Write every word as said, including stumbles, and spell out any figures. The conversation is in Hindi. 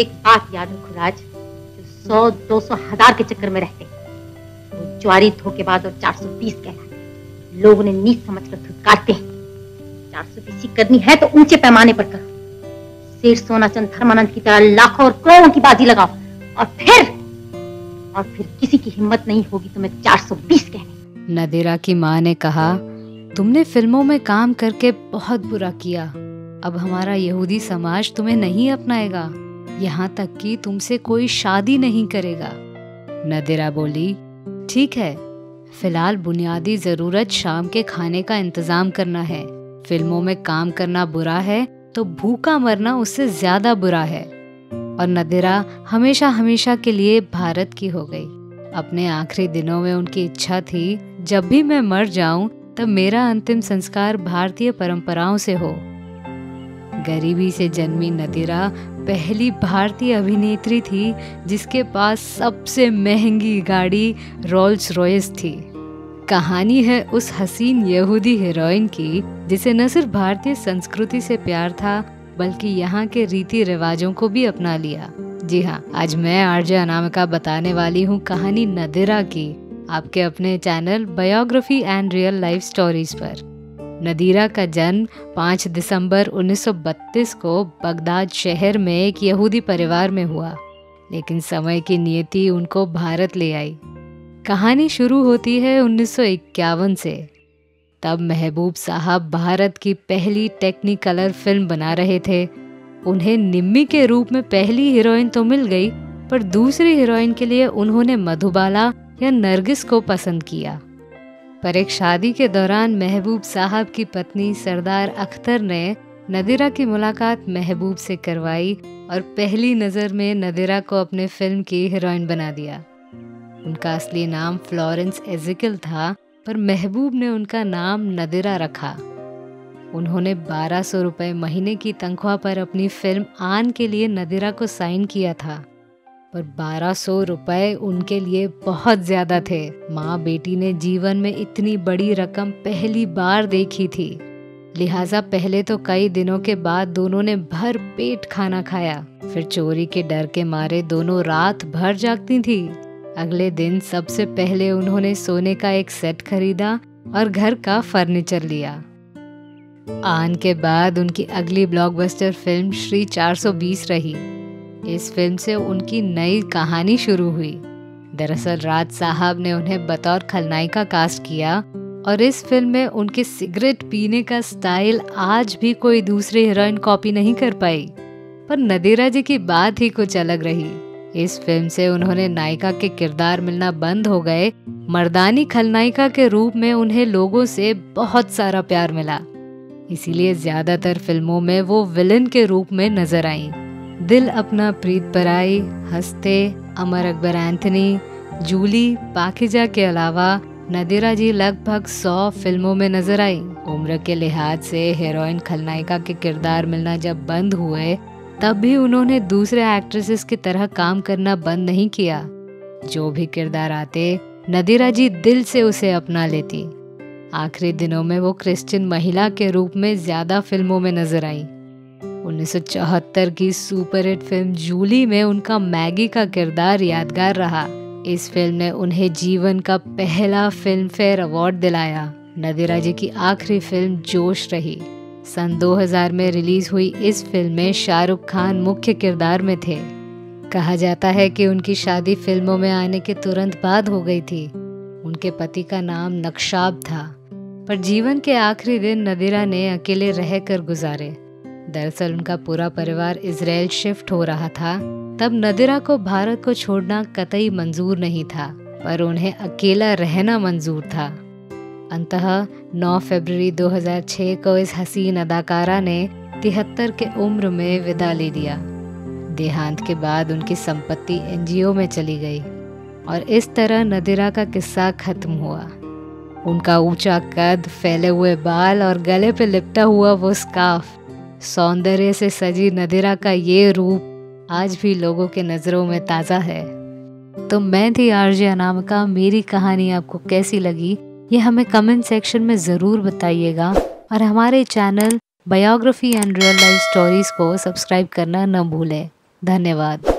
एक बात याद रखो राज, जो सौ दो सौ हजार के चक्कर में रहते हैं वो ज्वारी धोखेबाज और चार सौ बीस कहलाते हैं। लोगों ने नीच समझ कर धुतकारते हैं। चार सौ बीस करनी है तो ऊंचे पैमाने पर करो, सिर सोना चंद धर्मानंद की तरह लाखों और करोड़ों की बाजी लगाओ, और फिर और फिर किसी की हिम्मत नहीं होगी तुम्हें चार सौ बीस कहने। नादिरा की माँ ने कहा, तुमने फिल्मों में काम करके बहुत बुरा किया, अब हमारा यहूदी समाज तुम्हें नहीं अपनाएगा, यहाँ तक कि तुमसे कोई शादी नहीं करेगा। नादिरा बोली, ठीक है, फिलहाल बुनियादी जरूरत शाम के खाने का इंतजाम करना है। फिल्मों में काम करना बुरा है तो भूखा मरना उससे ज्यादा बुरा है। और नादिरा हमेशा हमेशा के लिए भारत की हो गई। अपने आखिरी दिनों में उनकी इच्छा थी, जब भी मैं मर जाऊं तब मेरा अंतिम संस्कार भारतीय परंपराओं से हो। गरीबी से जन्मी नादिरा पहली भारतीय अभिनेत्री थी जिसके पास सबसे महंगी गाड़ी रोल्स रॉयस थी। कहानी है उस हसीन यहूदी हीरोइन की जिसे न सिर्फ भारतीय संस्कृति से प्यार था बल्कि यहाँ के रीति रिवाजों को भी अपना लिया। जी हाँ, आज मैं आरज़े अनाम का बताने वाली हूँ कहानी नादिरा की, आपके अपने channel biography and real life stories पर। नादिरा का जन्म पाँच दिसंबर उन्नीस सौ बत्तीस को बगदाद शहर में एक यहूदी परिवार में हुआ, लेकिन समय की नियति उनको भारत ले आई। कहानी शुरू होती है उन्नीस सौ इक्यावन से। तब महबूब साहब भारत की पहली टेक्निकलर फिल्म बना रहे थे। उन्हें निम्मी के रूप में पहली हीरोइन तो मिल गई, पर दूसरी हीरोइन के लिए उन्होंने मधुबाला या नरगिस को पसंद किया। पर एक शादी के दौरान महबूब साहब की पत्नी सरदार अख्तर ने नादिरा की मुलाकात महबूब से करवाई और पहली नज़र में नादिरा को अपने फिल्म की हीरोइन बना दिया। उनका असली नाम फ्लोरेंस एजिकल था, पर महबूब ने उनका नाम नादिरा रखा। उन्होंने बारह सौ रुपये महीने की तनख्वाह पर अपनी फिल्म आन के लिए नादिरा को साइन किया था, पर बारह सौ रुपये उनके लिए बहुत ज़्यादा थे। माँ बेटी ने जीवन में इतनी बड़ी रकम पहली बार देखी थी, लिहाजा पहले तो कई दिनों के बाद दोनों ने भर पेट खाना खाया। फिर चोरी के डर के मारे दोनों रात भर जागती थी। अगले दिन सबसे पहले उन्होंने सोने का एक सेट खरीदा और घर का फर्नीचर लिया। आन के बाद उनकी अगली ब्लॉकबस्टर फिल्म श्री चार सौ बीस रही। इस फिल्म से उनकी नई कहानी शुरू हुई। दरअसल राज साहब ने उन्हें बतौर खलनायिका कास्ट किया और इस फिल्म में उनके सिगरेट पीने का स्टाइल आज भी कोई दूसरे हीरोइन कॉपी नहीं कर पाई। पर नादिरा जी की बात ही कुछ अलग रही। इस फिल्म से उन्होंने नायिका के किरदार मिलना बंद हो गए। मर्दानी खलनायिका के रूप में उन्हें लोगों से बहुत सारा प्यार मिला, इसीलिए ज्यादातर फिल्मों में वो विलेन के रूप में नजर आई। दिल अपना प्रीत पराई, हस्ते, अमर अकबर एंथनी, जूली, पाकिजा के अलावा नादिरा जी लगभग सौ फिल्मों में नजर आई। उम्र के लिहाज से हीरोइन खलनायिका के किरदार मिलना जब बंद हुए, तब भी उन्होंने दूसरे एक्ट्रेसेस की तरह काम करना बंद नहीं किया। जो भी किरदार आते नादिरा जी दिल से उसे अपना लेती। आखिरी दिनों में वो क्रिश्चियन महिला के रूप में ज्यादा फिल्मों में नजर आई। उन्नीस सौ चौहत्तर की सुपरहिट फिल्म जूली में उनका मैगी का किरदार यादगार रहा। इस फिल्म ने उन्हें जीवन का पहला फिल्म फेयर अवार्ड दिलाया। नादिरा जी की आखिरी फिल्म जोश रही। सन दो हज़ार में रिलीज हुई इस फिल्म में शाहरुख खान मुख्य किरदार में थे। कहा जाता है कि उनकी शादी फिल्मों में आने के तुरंत बाद हो गई थी। उनके पति का नाम नक्शाब था, पर जीवन के आखिरी दिन नादिरा ने अकेले रह कर गुजारे। दरअसल उनका पूरा परिवार इजराइल शिफ्ट हो रहा था। तब नादिरा को भारत को छोड़ना कतई मंजूर नहीं था, पर उन्हें अकेला रहना मंजूर था। अंततः नौ फरवरी दो हज़ार छह को इस हसीन अदाकारा ने तिहत्तर के उम्र में विदा ले लिया। देहांत के बाद उनकी संपत्ति एनजीओ में चली गई और इस तरह नादिरा का किस्सा खत्म हुआ। उनका ऊंचा कद, फैले हुए बाल और गले पे लिपटा हुआ वो स्कार्फ, सौंदर्य से सजी नादिरा का ये रूप आज भी लोगों के नज़रों में ताज़ा है। तो मैं थी आरज़े अनाम का। मेरी कहानी आपको कैसी लगी ये हमें कमेंट सेक्शन में ज़रूर बताइएगा, और हमारे channel biography and real life stories को सब्सक्राइब करना न भूलें। धन्यवाद।